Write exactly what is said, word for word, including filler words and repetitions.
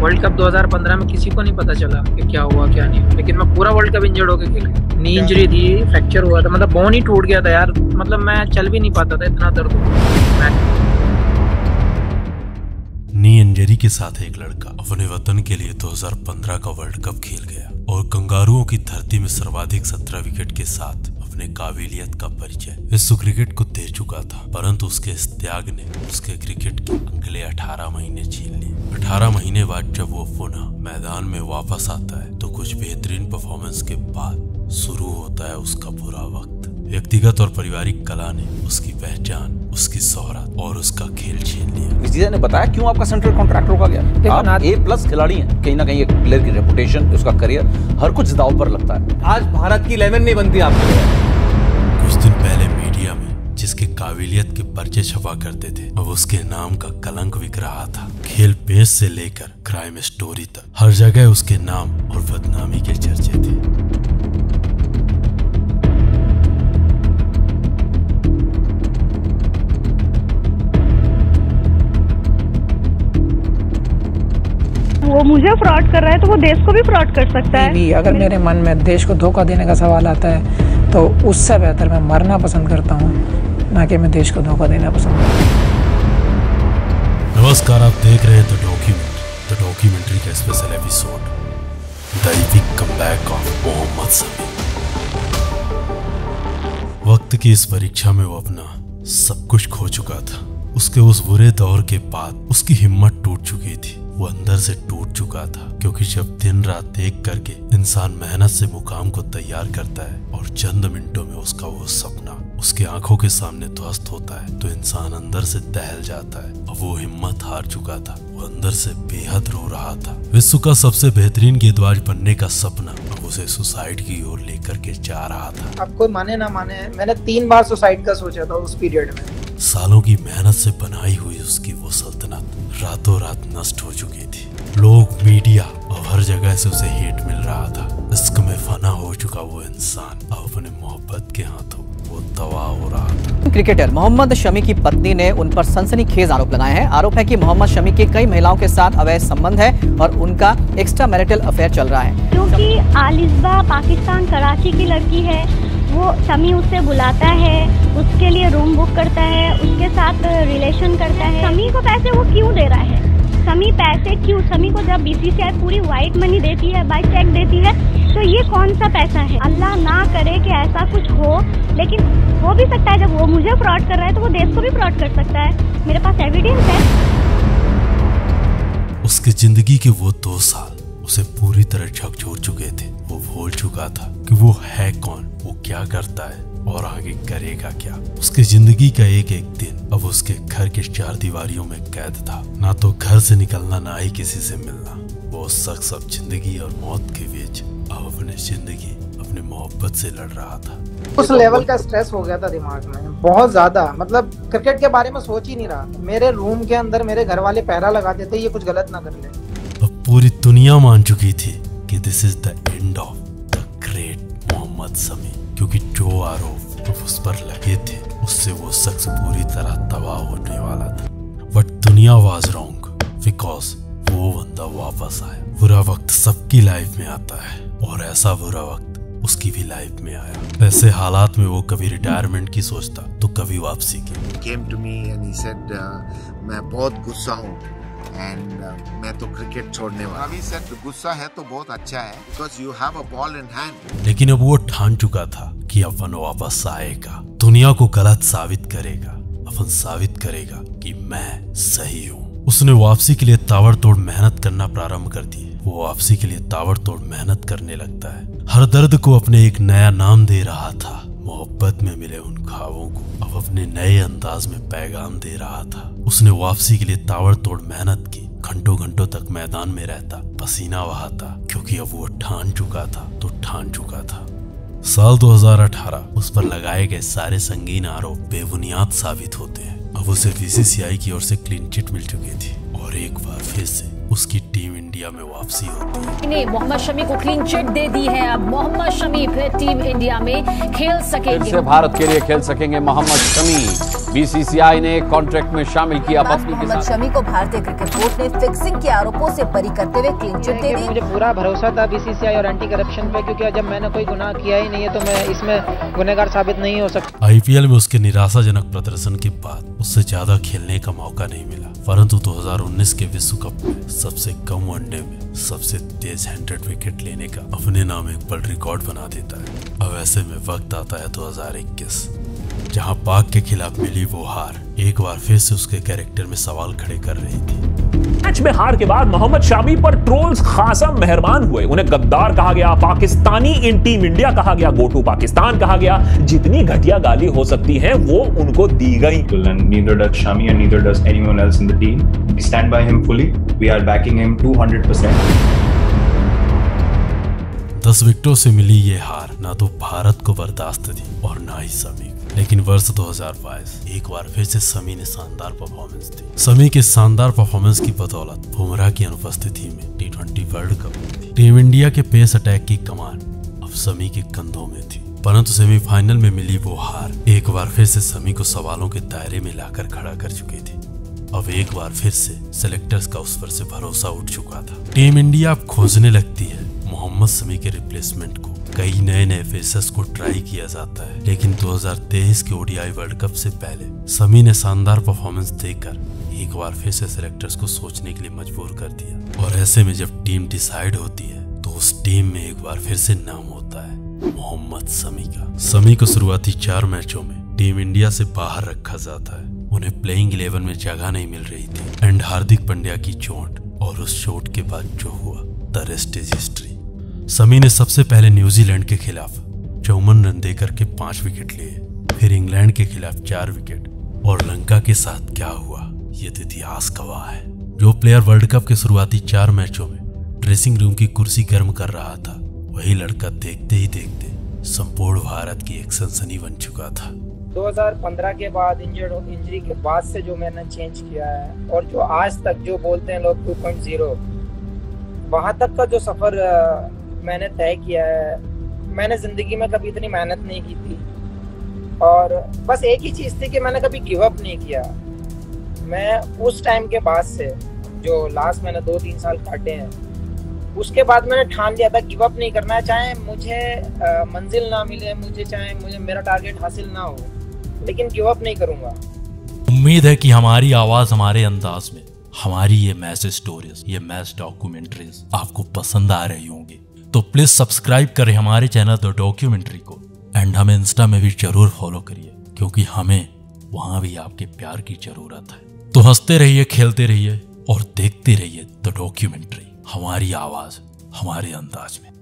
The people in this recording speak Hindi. वर्ल्ड कप दो हज़ार पंद्रह में किसी को नहीं पता चला कि क्या हुआ क्या नहीं, लेकिन मैं पूरा वर्ल्ड कप इंजर्ड होकर खेला। नी इंजरी थी, फ्रैक्चर हुआ था, मतलब बोन ही टूट गया था यार, मतलब मैं चल भी नहीं पाता था, इतना दर्द हुआ। नी इंजरी के साथ एक लड़का अपने वतन के लिए दो हज़ार पंद्रह का वर्ल्ड कप खेल गया और कंगारुओं की धरती में सर्वाधिक सत्रह विकेट के साथ अपने काबिलियत का परिचय विश्व क्रिकेट को दे चुका था। परंतु उसके इस त्याग ने उसके क्रिकेट के अगले अठारह महीने झेल लिए। अठारह महीने बाद जब वो पुनः मैदान में वापस आता है तो कुछ बेहतरीन परफॉर्मेंस के बाद शुरू होता है उसका बुरा वक्त। व्यक्तिगत और पारिवारिक कला ने उसकी पहचान, उसकी शोहरत और उसका खेल छीन लिया। बीसीसीआई ने बताया क्यों आपका सेंट्रल कॉन्ट्रैक्ट रोका गया। आप ए प्लस खिलाड़ी हैं, कहीं ना कहीं एक प्लेयर की रेपुटेशन, उसका करियर, हर कुछ दांव पर लगता है। आज भारत की इलेवन नहीं बनती आपके लिए। कुछ दिन पहले मीडिया में जिसके काबिलियत के पर्चे छपा करते थे, अब उसके नाम का कलंक बिक रहा था। खेल पेश से लेकर क्राइम स्टोरी तक हर जगह उसके नाम और बदनामी के चर्चे थे। वो मुझे फ्रॉड कर रहा है तो वो देश को भी फ्रॉड कर सकता है। अगर मेरे मन में देश को धोखा देने का सवाल आता है तो उससे बेहतर मैं मरना पसंद करता हूँ, ना कि मैं देश को धोखा देना पसंद करता हूँ। नमस्कार, आप देख रहे हैं द डॉक्यूमेंट्री, द डॉक्यूमेंट्री का special episode, the epic comeback of Mohammed Shami. वक्त की इस परीक्षा में वो अपना सब कुछ खो चुका था। उसके उस बुरे दौर के बाद उसकी हिम्मत टूट चुकी थी, वो अंदर से टूट चुका था, क्योंकि जब दिन रात एक करके इंसान मेहनत से मुकाम को तैयार करता है और चंद मिनटों में उसका वो सपना उसके आंखों के सामने ध्वस्त होता है तो इंसान अंदर से दहल जाता है। अब वो हिम्मत हार चुका था, वो अंदर से बेहद रो रहा था। विश्व का सबसे बेहतरीन गेंदबाज बनने का सपना अब उसे सुसाइड की ओर लेकर के जा रहा था। आपको माने ना माने, मैंने तीन बार सुसाइड का सोचा था उस पीरियड में। सालों की मेहनत से बनाई हुई उसकी वो सल्तनत रातों रात नष्ट हो चुकी थी। लोग, मीडिया और हर जगह से उसे हेट मिल रहा था। इश्क में फना हो चुका वो इंसान अब अपने मोहब्बत के हाथों वो तबाह हो रहा था। क्रिकेटर मोहम्मद शमी की पत्नी ने उन पर सनसनीखेज आरोप लगाए हैं। आरोप है कि मोहम्मद शमी के कई महिलाओं के साथ अवैध संबंध है और उनका एक्स्ट्रा मैरिटल अफेयर चल रहा है। क्योंकि आलिस्बा पाकिस्तान कराची की लड़की है, वो शमी उससे बुलाता है, उसके लिए रूम बुक करता है, उसके साथ रिलेशन करता है। शमी को पैसे वो क्यों दे रहा है? शमी पैसे क्यों? शमी को जब बीसीसीआई पूरी व्हाइट मनी देती है, बाय चेक देती है, तो ये कौन सा पैसा है? अल्लाह ना करे कि ऐसा कुछ हो, लेकिन हो भी सकता है। जब वो मुझे फ्रॉड कर रहा है तो वो देश को भी फ्रॉड कर सकता है। मेरे पास एविडेंस है। उसकी जिंदगी के वो दो साल उसे पूरी तरह झकझोर चुके थे। वो भूल चुका था कि वो है कौन, वो क्या करता है और आगे करेगा क्या। उसकी जिंदगी का एक एक दिन अब उसके घर के चार दीवारियों में कैद था। ना तो घर से निकलना, ना ही किसी से मिलना। वो शख्स अब जिंदगी और मौत के बीच अब अपने जिंदगी, अपने मोहब्बत से लड़ रहा था। उस लेवल का स्ट्रेस हो गया था दिमाग में, बहुत ज्यादा, मतलब क्रिकेट के बारे में सोच ही नहीं रहा। मेरे रूम के अंदर मेरे घर वाले पहरा लगा देते, ये कुछ गलत ना कर ले। अब पूरी दुनिया मान चुकी थी कि this is the end of the great Mohammed Shami, क्योंकि जो आरोप तो उस पर लगे थे उससे वो शख्स पूरी तरह तबाह होने वाला था। बट दुनिया वाज रॉन्ग, बिकॉज वो बंदा वापस आया। बुरा वक्त सबकी लाइफ में आता है और ऐसा बुरा वक्त उसकी भी लाइफ में आया। ऐसे हालात में वो कभी रिटायरमेंट की सोचता तो कभी वापसी की। Came to me and he said मैं बहुत गुस्सा हूँ एंड uh, मैं तो क्रिकेट छोड़ने वाला। अभी सर गुस्सा है तो बहुत अच्छा है, because you have a ball in hand. लेकिन अब वो ठान चुका था कि अपन वापस आएगा, दुनिया को गलत साबित करेगा, अपन साबित करेगा कि मैं सही हूँ। उसने वापसी के लिए ताबड़तोड़ मेहनत करना प्रारंभ कर दी। वो वापसी के लिए ताबड़तोड़ मेहनत करने लगता है। हर दर्द को अपने एक नया नाम दे रहा था। मोहब्बत में मिले उन ख्वाबों को अब अपने नए अंदाज में पैगाम दे रहा था। उसने वापसी के लिए ताबड़तोड़ मेहनत की, घंटों घंटों तक मैदान में रहता, पसीना बहाता, क्योंकि अब वो ठान चुका था तो ठान चुका था। साल दो हज़ार अठारह उस पर लगाए गए सारे संगीन आरोप बेबुनियाद साबित होते हैं। अब उसे बीसीसीआई की ओर से क्लीन चिट मिल चुकी थी और एक बार फिर से उसकी टीम इंडिया में वापसी होती है। ने मोहम्मद शमी को क्लीन चिट दे दी है, अब मोहम्मद शमी फिर टीम इंडिया में खेल सकेंगे, से भारत के लिए खेल सकेंगे मोहम्मद शमी। बीसीसीआई ने कॉन्ट्रैक्ट में शामिल किया पत्नी के साथ। शमी को भारतीय क्रिकेट बोर्ड ने फिक्सिंग के आरोपों से बरी करते हुए क्लीन चिट दे दी। मुझे पूरा भरोसा था बीसीसीआई और एंटी करप्शन पे, क्योंकि जब मैंने कोई गुनाह किया ही नहीं है तो मैं इसमें गुनहगार साबित नहीं हो सकता। आईपीएल में उसके निराशाजनक प्रदर्शन के बाद उससे ज्यादा खेलने का मौका नहीं मिला, परंतु दो हज़ार उन्नीस के विश्व कप में सबसे कम वनडे में सबसे तेज हैंडेड विकेट लेने का अपने नाम एक बड़ा रिकॉर्ड बना देता है। अब ऐसे में वक्त आता है दो हज़ार इक्कीस, जहां पाक के खिलाफ मिली वो हार एक बार फिर से उसके कैरेक्टर में सवाल खड़े कर रही थी। मैच में हार के बाद मोहम्मद शामी पर ट्रोल्स खासा मेहरबान हुए, उन्हें गद्दार कहा गया, पाकिस्तानी इन टीम इंडिया कहा गया, गो टू पाकिस्तान कहा गया, जितनी घटिया गाली हो सकती है वो उनको दी गई। Neither does Shami and neither does anyone else in the team. We stand by him fully. We are backing him two hundred percent. दस विकेटों से मिली ये हार ना तो भारत को बर्दाश्त थी और ना ही शमी। लेकिन वर्ष दो हज़ार बाईस एक बार फिर से शमी ने शानदार परफॉर्मेंस दी। शमी के शानदार परफॉर्मेंस की बदौलत बुमराह की अनुपस्थिति में T twenty World cup team India के पेस अटैक की कमान अब शमी के कंधों में थी, परंतु सेमीफाइनल में मिली वो हार एक बार फिर से शमी को सवालों के दायरे में लाकर खड़ा कर चुकी थी। अब एक बार फिर से सेलेक्टर्स का उस पर से भरोसा उठ चुका था। टीम इंडिया अब खोजने लगती है मोहम्मद शमी के रिप्लेसमेंट को, कई नए नए फेसेस को ट्राई किया जाता है। लेकिन दो हज़ार तेईस के ओडीआई वर्ल्ड कप से पहले शमी ने शानदार परफॉर्मेंस देकर एक बार फिर से सेलेक्टर्स को सोचने के लिए मजबूर कर दिया। और ऐसे में जब टीम डिसाइड होती है तो उस टीम में एक बार फिर से नाम होता है मोहम्मद शमी का। शमी को शुरुआती चार मैचों में टीम इंडिया से बाहर रखा जाता है, उन्हें प्लेइंग इलेवन में जगह नहीं मिल रही थी। एंड हार्दिक पांड्या की चोट, और उस चोट के बाद जो हुआ the rest is history. Shami ने सबसे पहले न्यूजीलैंड के खिलाफ चौवन रन देकर के पांच विकेट लिए, फिर इंग्लैंड के खिलाफ चार विकेट, और लंका के साथ क्या हुआ ये तो इतिहास गवाह है। जो प्लेयर वर्ल्ड कप के शुरुआती चार मैचों में ड्रेसिंग रूम की कुर्सी गर्म कर रहा था, वही लड़का देखते ही देखते संपूर्ण भारत की एक सनसनी बन चुका था। दो हज़ार पंद्रह के बाद इंजर्ड इंजरी के बाद से जो मैंने चेंज किया है, और जो आज तक जो बोलते हैं लोग टू पॉइंट ज़ीरो, वहाँ तक का जो सफर मैंने तय किया है, मैंने जिंदगी में कभी इतनी मेहनत नहीं की थी। और बस एक ही चीज़ थी कि मैंने कभी गिव अप नहीं किया। मैं उस टाइम के बाद से जो लास्ट मैंने दो तीन साल काटे हैं, उसके बाद मैंने ठान लिया था गिव अप नहीं करना है। चाहे मुझे आ, मंजिल ना मिले, मुझे चाहे मुझे मेरा टारगेट हासिल ना हो, लेकिन गिव अप नहीं करूँगा। उम्मीद है कि हमारी आवाज़, हमारे अंदाज में हमारी ये मैच स्टोरीज, ये मैच डॉक्यूमेंट्रीज आपको पसंद आ रही होंगी, तो प्लीज सब्सक्राइब करें हमारे चैनल द डॉक्यूमेंट्री को। एंड हमें इंस्टा में भी जरूर फॉलो करिए, क्योंकि हमें वहां भी आपके प्यार की जरूरत है। तो हंसते रहिए, खेलते रहिए और देखते रहिए द डॉक्यूमेंट्री, हमारी आवाज, हमारे अंदाज में।